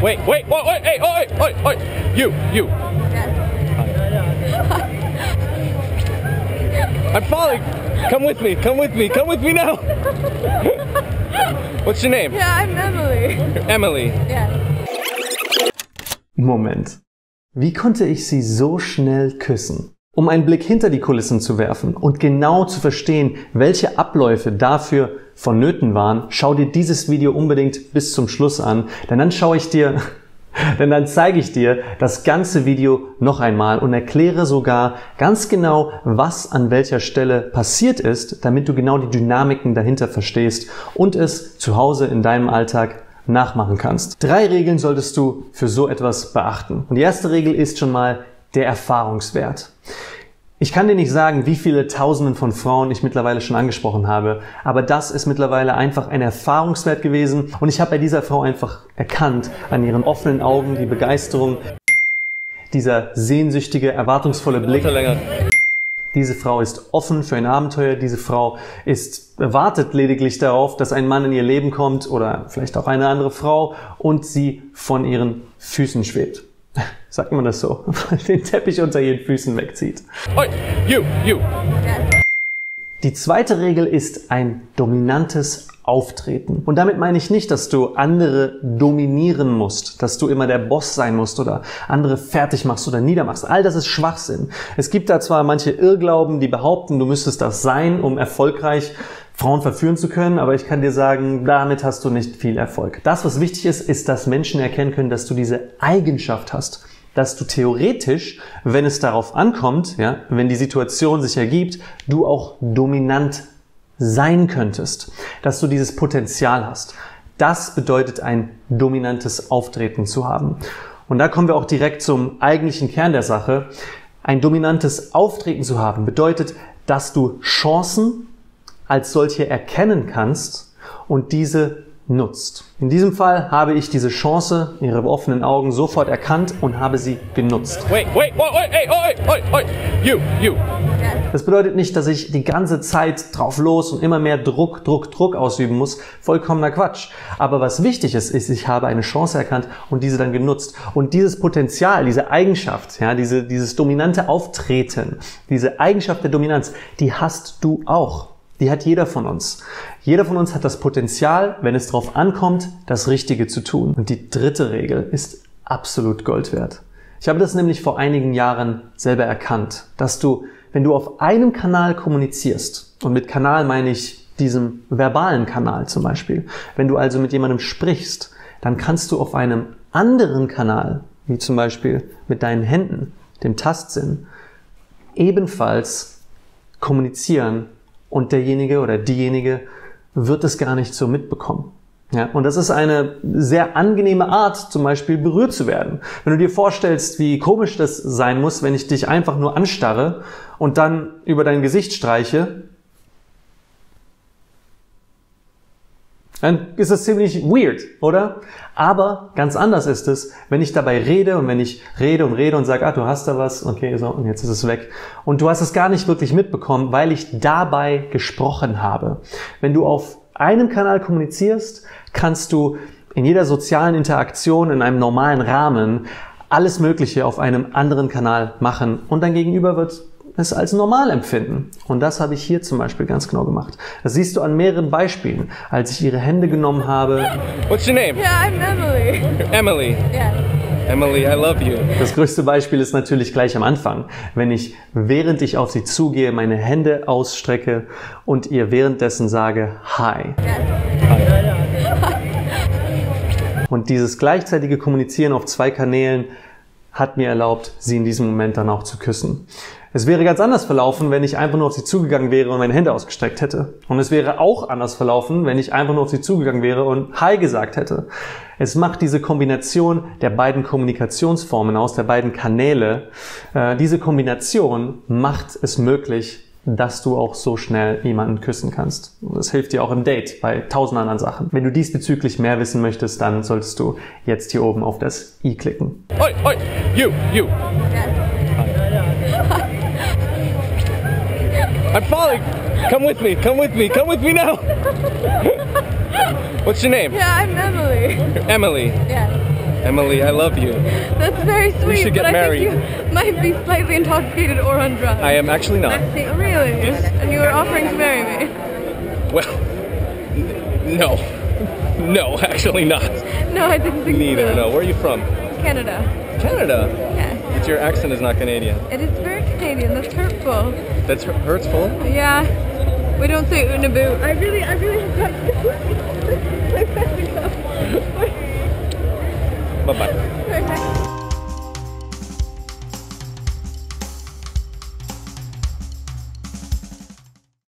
Wait, hey, oi, you. I'm falling. Come with me now. What's your name? Yeah, I'm Emily. Emily. Yeah. Moment. Wie konnte ich sie so schnell küssen? Um einen Blick hinter die Kulissen zu werfen und genau zu verstehen, welche Abläufe dafür vonnöten waren, schau dir dieses Video unbedingt bis zum Schluss an, denn dann zeige ich dir das ganze Video noch einmal und erkläre sogar ganz genau, was an welcher Stelle passiert ist, damit du genau die Dynamiken dahinter verstehst und es zu Hause in deinem Alltag nachmachen kannst. 3 Regeln solltest du für so etwas beachten. Und die erste Regel ist schon mal der Erfahrungswert. Ich kann dir nicht sagen, wie viele Tausenden von Frauen ich mittlerweile schon angesprochen habe, aber das ist mittlerweile einfach ein Erfahrungswert gewesen und ich habe bei dieser Frau einfach erkannt, an ihren offenen Augen die Begeisterung, dieser sehnsüchtige, erwartungsvolle Blick. Diese Frau ist offen für ein Abenteuer, diese Frau wartet lediglich darauf, dass ein Mann in ihr Leben kommt oder vielleicht auch eine andere Frau und sie von ihren Füßen schwebt. Sagt man das so? Den Teppich unter ihren Füßen wegzieht. Oi, you. Die zweite Regel ist ein dominantes Auftreten. Und damit meine ich nicht, dass du andere dominieren musst, dass du immer der Boss sein musst oder andere fertig machst oder niedermachst. All das ist Schwachsinn. Es gibt da zwar manche Irrglauben, die behaupten, du müsstest das sein, um erfolgreich Frauen verführen zu können, aber ich kann dir sagen, damit hast du nicht viel Erfolg. Das, was wichtig ist, ist, dass Menschen erkennen können, dass du diese Eigenschaft hast, dass du theoretisch, wenn es darauf ankommt, ja, wenn die Situation sich ergibt, du auch dominant sein könntest, dass du dieses Potenzial hast. Das bedeutet, ein dominantes Auftreten zu haben. Und da kommen wir auch direkt zum eigentlichen Kern der Sache. Ein dominantes Auftreten zu haben bedeutet, dass du Chancen als solche erkennen kannst und diese nutzt. In diesem Fall habe ich diese Chance, ihre offenen Augen, sofort erkannt und habe sie genutzt. Wait, das bedeutet nicht, dass ich die ganze Zeit drauf los und immer mehr Druck ausüben muss. Vollkommener Quatsch. Aber was wichtig ist, ist, ich habe eine Chance erkannt und diese dann genutzt. Und dieses Potenzial, diese Eigenschaft, ja, dieses dominante Auftreten, diese Eigenschaft der Dominanz, die hast du auch. Die hat jeder von uns. Jeder von uns hat das Potenzial, wenn es darauf ankommt, das Richtige zu tun. Und die dritte Regel ist absolut Gold wert. Ich habe das nämlich vor einigen Jahren selber erkannt, dass du, wenn du auf einem Kanal kommunizierst, und mit Kanal meine ich diesem verbalen Kanal zum Beispiel, wenn du also mit jemandem sprichst, dann kannst du auf einem anderen Kanal, wie zum Beispiel mit deinen Händen, dem Tastsinn, ebenfalls kommunizieren. Und derjenige oder diejenige wird es gar nicht so mitbekommen. Ja, und das ist eine sehr angenehme Art, zum Beispiel berührt zu werden. Wenn du dir vorstellst, wie komisch das sein muss, wenn ich dich einfach nur anstarre und dann über dein Gesicht streiche, dann ist das ziemlich weird, oder? Aber ganz anders ist es, wenn ich dabei rede und wenn ich rede und sage, ah, du hast da was, okay, so, und jetzt ist es weg. Und du hast es gar nicht wirklich mitbekommen, weil ich dabei gesprochen habe. Wenn du auf einem Kanal kommunizierst, kannst du in jeder sozialen Interaktion, in einem normalen Rahmen, alles Mögliche auf einem anderen Kanal machen und dein Gegenüber wird es als normal empfinden. Und das habe ich hier zum Beispiel ganz genau gemacht. Das siehst du an mehreren Beispielen, als ich ihre Hände genommen habe. What's your name? Yeah, I'm Emily. Emily. Yeah. Emily, I love you. Das größte Beispiel ist natürlich gleich am Anfang, wenn ich, während ich auf sie zugehe, meine Hände ausstrecke und ihr währenddessen sage, hi. Yeah. Hi. Und dieses gleichzeitige Kommunizieren auf 2 Kanälen hat mir erlaubt, sie in diesem Moment dann auch zu küssen. Es wäre ganz anders verlaufen, wenn ich einfach nur auf sie zugegangen wäre und meine Hände ausgestreckt hätte. Und es wäre auch anders verlaufen, wenn ich einfach nur auf sie zugegangen wäre und Hi gesagt hätte. Es macht diese Kombination der beiden Kommunikationsformen aus, der beiden Kanäle. Diese Kombination macht es möglich, dass du auch so schnell jemanden küssen kannst. Und das hilft dir auch im Date bei 1000 anderen Sachen. Wenn du diesbezüglich mehr wissen möchtest, dann solltest du jetzt hier oben auf das i klicken. Oi, you. I'm falling. Come with me now. What's your name? Yeah, I'm Emily. Emily. Yeah. Emily, I love you. That's very sweet. We should get married. I think you might be slightly intoxicated or on drugs. I am actually not. Oh, really? Yes. And you were offering to marry me. Well, no, actually not. No, I didn't think so. Neither, no. Where are you from? Canada. Canada? Yeah. But your accent is not Canadian. It is very Canadian. That's hurtful. That's hurtful? Yeah. We don't say unaboo. I really have got to. Bye-bye.